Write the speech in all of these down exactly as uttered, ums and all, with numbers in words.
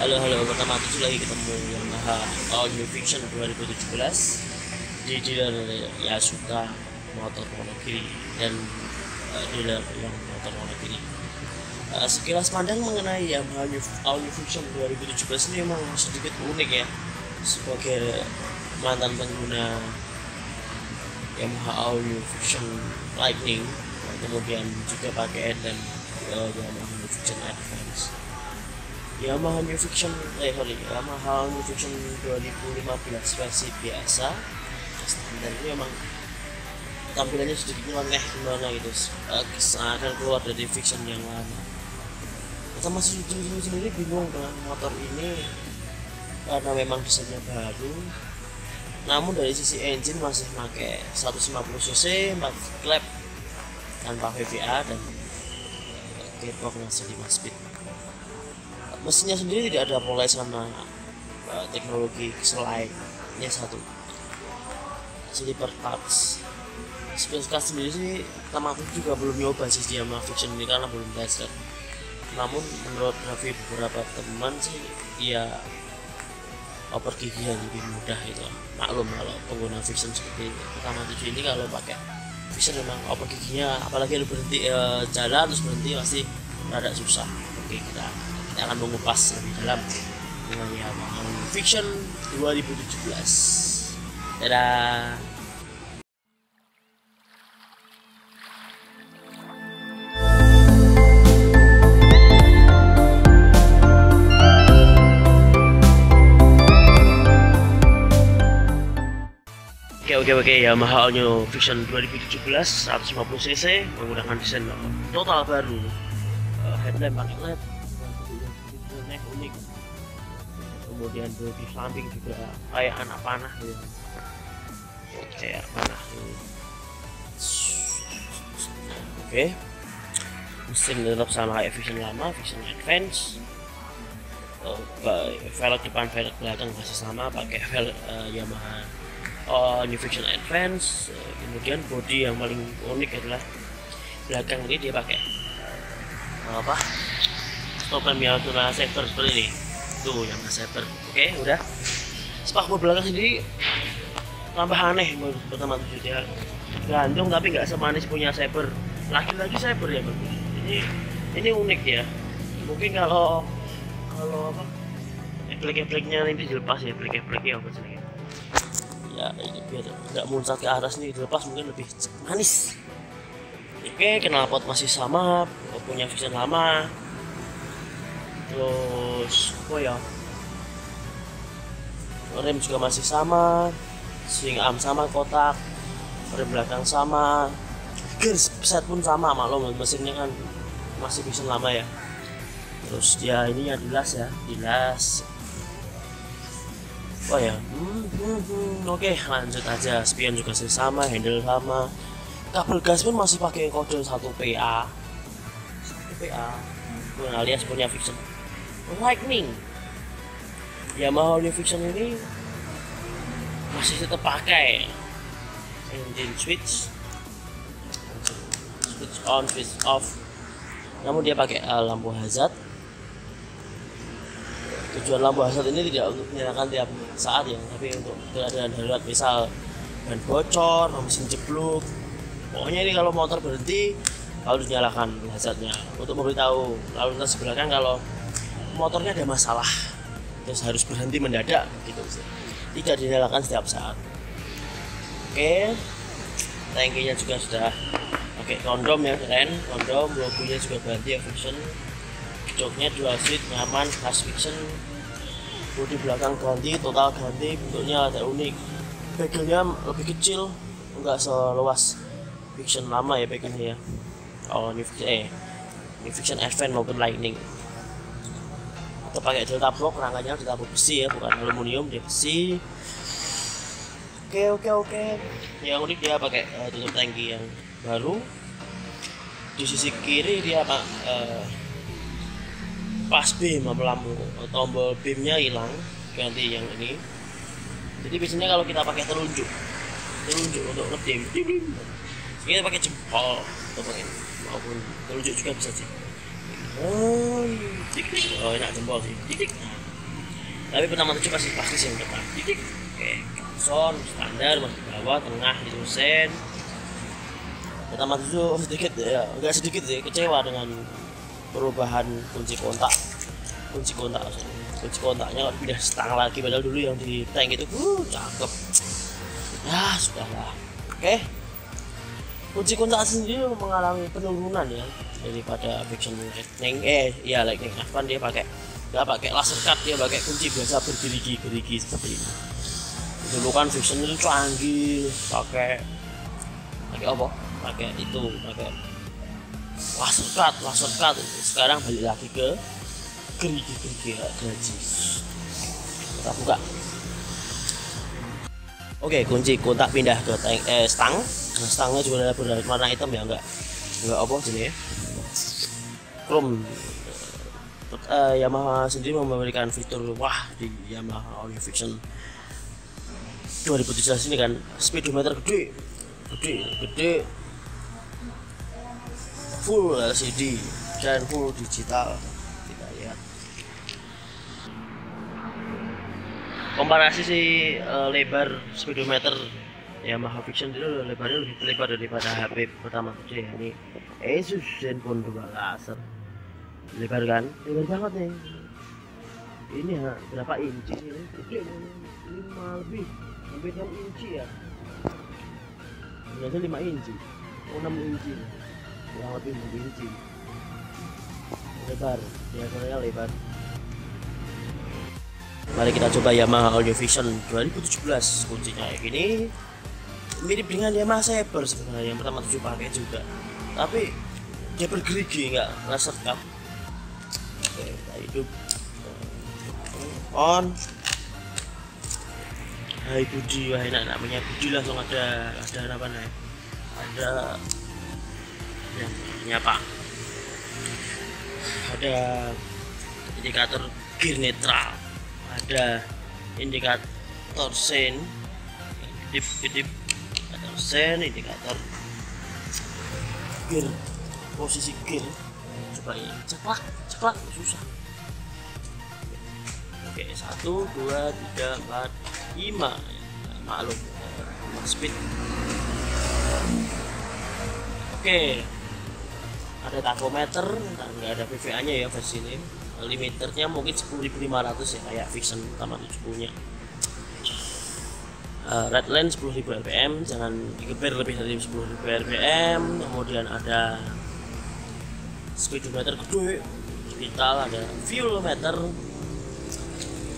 Halo-halo, pertama itu lagi ketemu Yamaha Vixion dua ribu tujuh belas di dealer ya Asus Motor Wonogiri dan uh, dealer Yong Motor Wonogiri. Uh, sekilas pandang mengenai Yamaha Vixion dua ribu tujuh belas ini memang sedikit unik ya. Sebagai mantan pengguna Yamaha Vixion Lightning, kemudian juga pakai dan uh, Yamaha Vixion Advance. Yamaha Vixion, eh, Yamaha Vixion dua ribu lima belas versi biasa standar ini memang tampilannya sedikit leneh gimana gitu, seakan keluar dari Vixion yang lama. Pertama masih sendiri bingung dengan motor ini karena memang desainnya baru, namun dari sisi engine masih pakai seratus lima puluh cc, klep tanpa V V A dan gearbox lima speed. Mesinnya sendiri tidak ada poles sama uh, teknologi selainnya satu slipper parts. Spesifikasi sendiri sih termasuk juga belum nyoba sih di Yamaha Vixion ini karena belum tester. Namun menurut review beberapa teman sih ya over gigian lebih mudah itu. Maklum kalau pengguna Vixion seperti pertama tujuh ini kalau pakai Vixion memang over giginya, apalagi berhenti uh, jalan terus berhenti pasti rada susah. Oke, kita akan mengupas lebih dalam dengan Yamaha Vixion dua ribu tujuh belas. Dadah. Oke oke oke Yamaha Vixion dua ribu tujuh belas seratus lima puluh cc menggunakan desain total baru, uh, headlamp pakai L E D unik, kemudian di samping juga kayak anak panah ya, kayak panah. Oke, mesin tetap sama kayak Vixion lama, Vixion Advance. Oh, velg depan, velg belakang masih sama, pakai velg uh, Yamaha oh, New Vixion Advance. Uh, kemudian bodi yang paling unik adalah belakang ini dia pakai uh, apa? Program yang Yamaha Sabre seperti ini tuh, Yamaha Sabre. Oke, udah. Spakbor belakang sendiri tambah aneh pertama tujuh dia gantung tapi nggak semanis punya Sabre, lagi-lagi Sabre ya bagus. Ini ini unik ya, mungkin kalau kalau apa eplek-epleknya ini dilepas ya, eplek-epleknya apa sih ya, ini biar nggak muncat ke atas nih, dilepas mungkin lebih manis. Oke, knalpot masih sama punya Vixion lama. Terus apa ya, rem juga masih sama, swing arm sama, kotak rem belakang sama, gear set pun sama. Maklum mesinnya kan masih Vixion lama ya. Terus dia ya, ini yang dilas ya, dilas oh ya. hmm, hmm, hmm. Oke, lanjut aja. Spion juga masih sama, handle sama, kabel gas pun masih pakai kode satu P A satu P A alias punya Vixion Lightning. Yamaha Vixion ini masih tetap pakai engine switch, switch on, switch off. Namun dia pakai uh, lampu hazard. Tujuan lampu hazard ini tidak untuk menyalakan tiap saat ya, tapi untuk keadaan darurat, misal ban bocor, mesin jeblok. Pokoknya ini kalau motor berhenti lalu dinyalakan hazardnya untuk memberitahu lalu lintas belakang kalau motornya ada masalah terus harus berhenti mendadak gitu. Tidak dinyalakan setiap saat. Oke, tangkinya juga sudah pakai kondom ya, keren. Kondom, logonya juga ganti ya, Vixion. Joknya dual seat, nyaman, khas Vixion. Bodi belakang ganti, total ganti, bentuknya agak unik. Bagelnya lebih kecil, enggak seluas Vixion lama ya bagelnya ya. Oh, New Vixion, eh, New Vixion Advance maupun Lightning. Kita pakai delta block, rangkanya delta block besi ya, bukan aluminium, dia besi. Oke, oke, oke. Yang unik dia pakai uh, tutup tangki yang baru. Di sisi kiri dia pak uh, pas beam, lampu tombol beamnya hilang, ganti yang ini. Jadi biasanya kalau kita pakai telunjuk, telunjuk untuk ngebeam, kita pakai jempol atau pakai maupun telunjuk juga bisa sih. Oh, titik, oh enak jempol sih, titik. Tapi Pertamax tujuh pasti pasti sih yang pertama. Oke, sound standar masih bawah, tengah, dosen. Pertamax tujuh sedikit ya, enggak sedikit sih kecewa dengan perubahan kunci kontak, kunci kontak, kunci kontaknya kalau pindah stang lagi, padahal dulu yang di tank itu, uh, cakep. Ya sudahlah. Oke. Kunci kontak sendiri mengalami penurunan ya daripada Vixion Lightning. Eh, ya Lightning Advance dia pakai nggak pakai laser cut, dia pakai kunci biasa bergerigi-gerigi seperti ini. Dulu kan Vixion itu canggih, pakai pakai apa? Pakai itu, pakai laser cut, laser cut. Sekarang balik lagi ke gerigi-gerigi gerigi. Kita buka. Oke, kunci kontak pindah ke tank, eh, stang. Stangnya juga ada berdarah warna hitam ya, enggak enggak apa sini ya. Chrome. Uh, Yamaha sendiri memberikan fitur wah di Yamaha Vixion dua ribu tujuh belas ini kan, speedometer gede, gede, gede, full L C D dan full digital. Kita lihat komparasi sih, uh, lebar speedometer Yamaha Vixion itu lebarnya lebih lebar daripada H P pertama saya ini, Asus Zenfone dua laser. Lebar kan? Lebar banget nih. Ini ya, berapa inci ini? Gede, lima lebih, lebih enam inci ya. Biasanya lima inci, oh enam inci, kurang lebih enam inci. Lebar, diagonalnya lebar. Mari kita coba Yamaha Vixion dua ribu tujuh belas, kuncinya kayak gini. Mirip dengan Yamaha Sabre sebenarnya yang pertama tujuh pakai juga, tapi dia bergerigi, nggak laser cut. Oke, kita hidup on. Hai Budi, wah enak namanya Budi, langsung ada ada apa nih? Ada yang nyapa. Ada indikator gear netral. Ada indikator sen, kedip-kedip, indikator sen, indikator gear, posisi gear. Coba ini ceplak ceplak susah. Oke, satu dua tiga empat lima, maklum lima speed. Oke, ada tachometer, nggak ada P V A nya ya versi ini. Limiternya mungkin sepuluh ribu lima ratus ya, kayak Vixion pertama tujuh nya. Uh, red line sepuluh ribu R P M, jangan digeber lebih dari sepuluh ribu R P M. Kemudian ada speedometer gede, vital, ada fuelometer.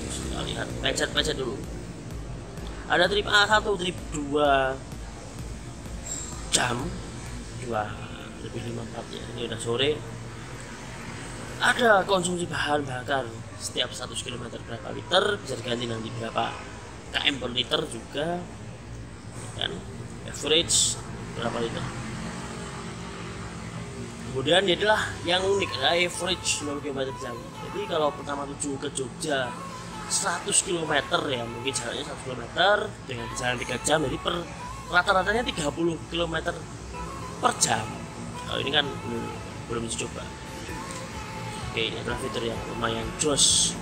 Kita lihat pencet-pencet dulu. Ada trip A satu, trip dua jam, dua lebih lima puluh empat ya, ini udah sore. Ada konsumsi bahan bakar setiap seratus kilometer berapa liter, bisa diganti nanti berapa km per liter juga. Dan average berapa liter. Kemudian ini adalah yang unik, ada average sembilan kilometer per jam. Jadi kalau pertama tujuh ke Jogja seratus kilometer ya, mungkin jaraknya seratus kilometer dengan jalan tiga jam, jadi per rata-ratanya tiga puluh kilometer per jam. Kalau ini kan hmm, belum dicoba. Oke, ini adalah fitur yang lumayan jos.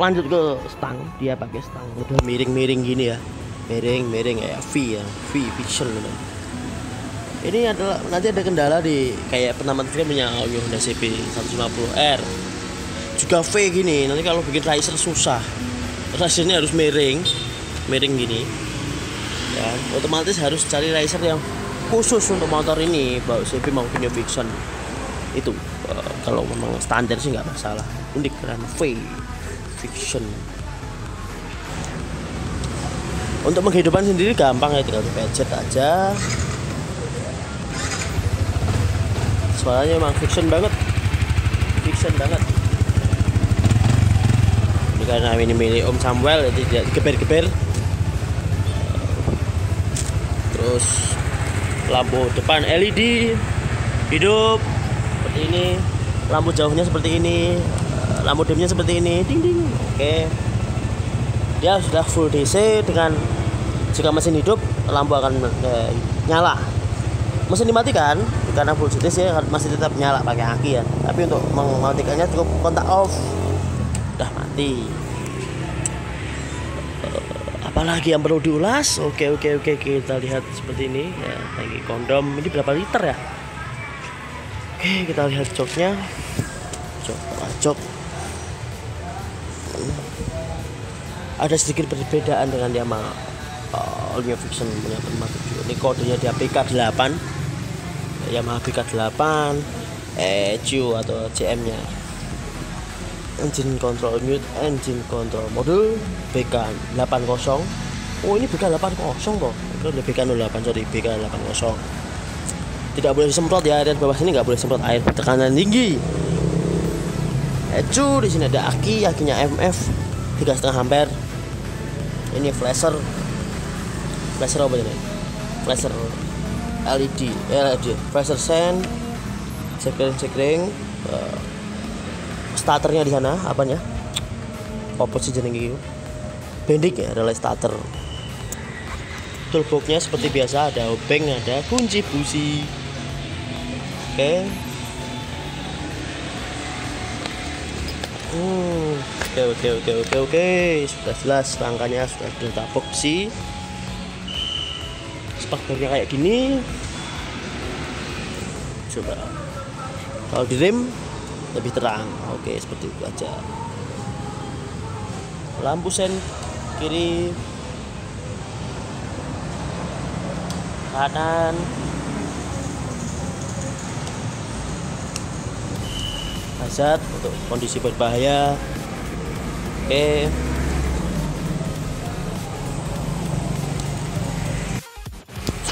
Lanjut ke stang, dia pakai stang udah miring-miring gini ya, miring-miring ya, V ya, V Vixion gitu. Ini adalah nanti ada kendala di kayak pertama tujuh punya Honda C B seratus lima puluh R juga V gini. Nanti kalau bikin riser susah, risernya harus miring miring gini ya, otomatis harus cari riser yang khusus untuk motor ini, baik C B maupun Vixion itu. Uh, kalau memang standar sih nggak masalah, unik keren V Vixion. Untuk penghidupan sendiri gampang ya, tinggal pencet aja. Suaranya emang Vixion banget, Vixion banget. Ini karena ini milik Om Samuel, jadi tidak geber-geber. Terus lampu depan L E D hidup seperti ini, lampu jauhnya seperti ini, lampu dimnya seperti ini, ding ding. Oke. Dia sudah full D C dengan jika mesin hidup lampu akan eh, nyala. Mesin dimatikan karena full series ya, masih tetap nyala pakai aki ya. Tapi untuk mematikannya cukup kontak off, udah mati. Apalagi yang perlu diulas? Oke oke oke kita lihat seperti ini ya, tangki kondom ini berapa liter ya? Oke kita lihat joknya, jok jok. Ada sedikit perbedaan dengan Yamaha Yamaha Vixion punya enam tujuh. Ini kodenya dia P K delapan. Yamaha P K delapan E Q atau C M-nya. Engine control mute, engine control module B K delapan puluh. Oh, ini B K delapan puluh toh. B K nol delapan, sorry, B K delapan puluh. Tidak boleh disemprot ya, area bawah sini nggak boleh semprot air tekanan tinggi. E Q di sini ada aki, akinya M F tiga koma lima ampere. Ini flasher. Flasher apa ini? Flasher L E D L E D flasher sen, sekring-sekring, uh, starternya di sana, apanya? Opposite jenenge itu. Bending ya, relay starter. Toolboxnya seperti biasa, ada obeng, ada kunci busi. Oke. Okay. Hmm, oke oke oke oke oke. Sudah jelas rangkanya sudah ditapok sih. Spakternya kayak gini. Coba kalau di rem lebih terang. Oke, seperti itu aja. Lampu sen kiri kanan. Hazard untuk kondisi berbahaya. Oke. Okay.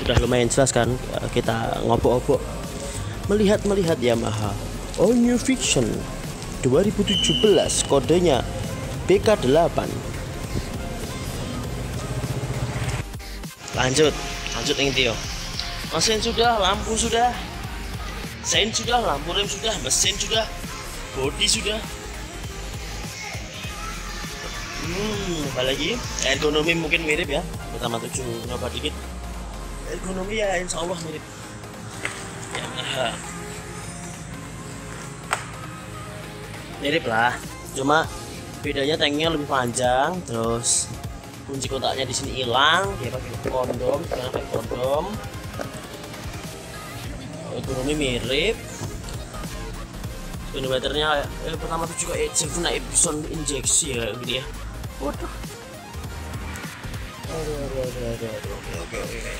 Sudah lumayan jelas kan, kita ngobok-ngobok melihat-melihat Yamaha Yamaha Vixion dua ribu tujuh belas, kodenya B K delapan. Lanjut, lanjut nih Tio. Mesin sudah, lampu sudah, sen sudah, lampu rem sudah, mesin sudah, bodi sudah. Hmm, apalagi ergonomi mungkin mirip ya. Pertama tujuh nyoba dikit. Ergonomi ya insya Allah mirip. Ya, nah. Mirip lah. Cuma bedanya tanknya lebih panjang, terus kunci kontaknya di sini hilang, dia pakai kondom, sekarang pakai kondom. Ekonomi mirip, speedometernya eh, pertama tuh juga Zenfone Epson injeksi ya gitu ya. Waduh. Aduh, aduh, aduh, aduh, aduh. Oke, oke, oke.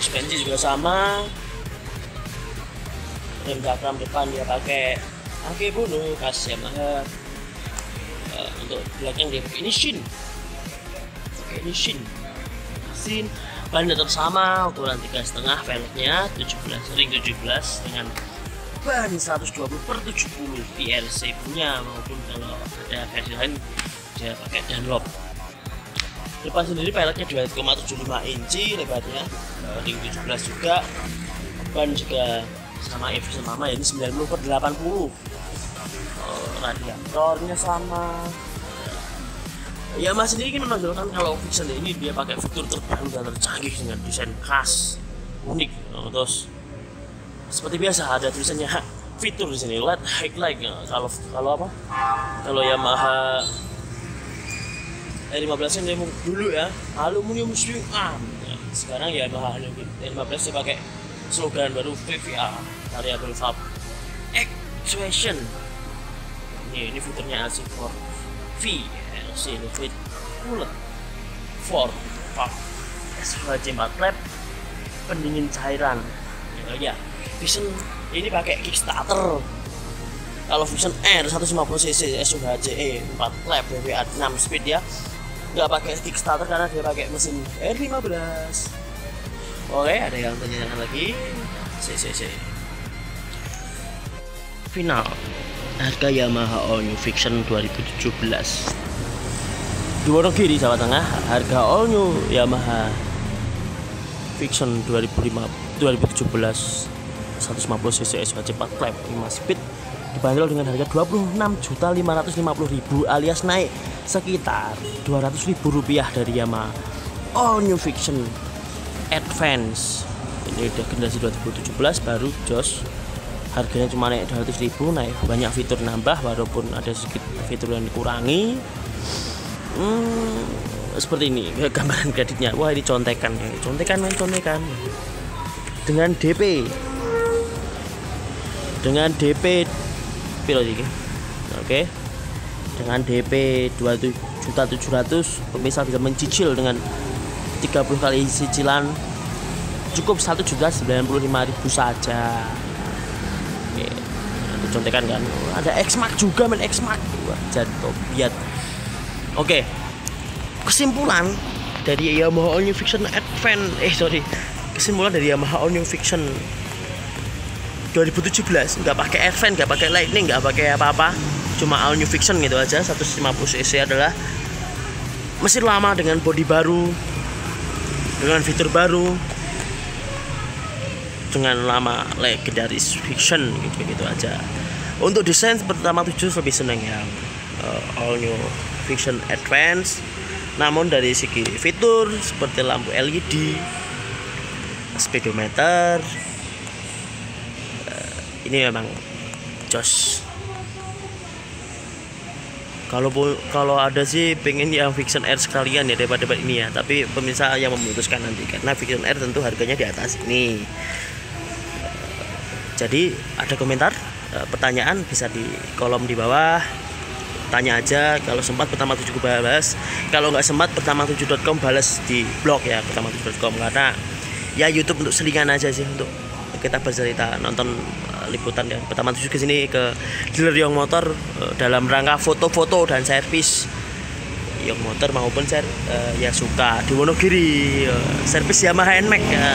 Suspensi juga sama. Rem cakram depan dia pakai Akebono khas Yamaha. Uh, untuk belakang dia pakai ini Shin. Oke, ini Shin. Shin. Ban tetap sama, ukuran tiga koma lima velgnya tujuh belas ring tujuh belas dengan ban seratus dua puluh per tujuh puluh P R C punya, maupun kalau ada versi lain dia pakai Dunlop. Depan sendiri velgnya dua koma tujuh lima inci, lebarnya ring tujuh belas juga, ban juga sama Vixion sama, ini sembilan puluh per delapan puluh, radiatornya sama. Yamaha sendiri ingin menonjolkan kalau Vixion ini dia pakai fitur terbaru dan tercanggih dengan desain khas unik. Terus seperti biasa ada tulisannya fitur di sini, L E D highlight. Kalau kalau apa? Kalau Yamaha N lima belas dia dulu ya, aluminium swing arm. Sekarang Yamaha N lima belas dipakai slogan baru V V A, variable valve actuation. Ini ini fiturnya A C empat V. Silhouette cooler empat empat S empat lap pendingin cairan ya. Vixion ini pakai Kickstarter. Kalau Vixion R seratus lima puluh cc S O H C empat lap B B A enam speed ya, nggak pakai Kickstarter karena dia pakai mesin R lima belas. Oke, ada yang tanyakan lagi? C C C final harga Yamaha Yamaha Vixion dua ribu tujuh belas di Wonogiri, Jawa Tengah. Harga all new Yamaha Vixion dua ribu tujuh belas seratus lima puluh cc S O H C empat lap lima speed dibanderol dengan harga dua puluh enam juta lima ratus lima puluh ribu, alias naik sekitar dua ratus ribu rupiah dari Yamaha All New Vixion Advance. Ini udah generasi dua ribu tujuh belas baru jos. Harganya cuma naik dua ratus ribu, naik banyak fitur nambah walaupun ada sedikit fitur yang dikurangi. Hmm, seperti ini gambaran kreditnya. Wah, ini contekan, contekan, contekan. Dengan D P. Dengan D P piro iki? Oke. Dengan D P dua puluh tujuh juta tujuh ratus ribu, pemirsa bisa mencicil dengan tiga puluh kali cicilan cukup satu juta sembilan puluh lima ribu saja. Oke, itu contekan kan. Ada Xmark juga, men Xmark. Jatuh biat. Oke. Kesimpulan dari Yamaha All New Vixion Advance, eh sorry. Kesimpulan dari Yamaha All New Vixion dua ribu tujuh belas, nggak pakai Advance, nggak pakai Lightning, nggak pakai apa-apa, cuma All New Vixion gitu aja. Seratus lima puluh cc adalah mesin lama dengan bodi baru, dengan fitur baru, dengan lama legendaris Vixion gitu-gitu aja. Untuk desain pertama tujuh lebih seneng yang uh, All New Vixion Advance, namun dari segi fitur seperti lampu L E D, speedometer, ini memang jos. Kalau kalau ada sih pengen yang Vixion R sekalian ya daripada ini ya, tapi pemirsa yang memutuskan nanti karena Vixion R tentu harganya di atas ini. Jadi ada komentar, pertanyaan bisa di kolom di bawah, tanya aja. Kalau sempat Pertama tujuh balas, kalau nggak sempat pertama tujuh titik com balas di blog ya, pertama tujuh titik com, karena ya YouTube untuk selingan aja sih, untuk kita bercerita, nonton liputan ya. Pertama tujuh ke sini ke dealer Yong Motor dalam rangka foto-foto dan servis Yong Motor maupun ser uh, ya suka di Wonogiri uh, servis Yamaha N M A X ya.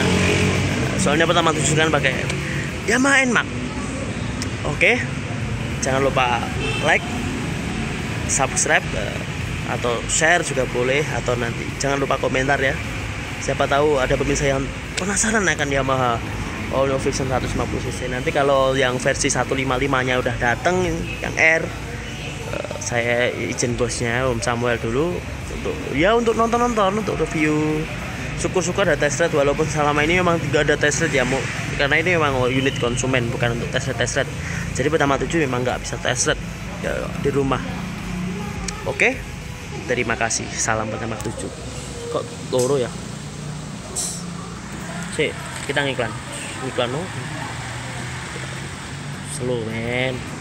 Soalnya pertama tujuh kan pakai Yamaha N M A X. Oke, jangan lupa like, subscribe uh, atau share juga boleh, atau nanti jangan lupa komentar ya. Siapa tahu ada pemirsa yang penasaran akan Yamaha All New Vixion seratus lima puluh cc. Nanti kalau yang versi seratus lima puluh lima nya udah dateng, yang R, uh, saya izin bosnya Om Samuel dulu untuk ya untuk nonton-nonton, untuk review. Syukur-syukur ada test rate, walaupun selama ini memang tidak ada test rate ya, mau, karena ini memang unit konsumen, bukan untuk test rate, test rate. Jadi pertama tujuh memang nggak bisa test rate ya, di rumah. Oke, terima kasih. Salam pertama tujuh. Kok loro ya? Si, kita ngiklan. Iklan no slow man.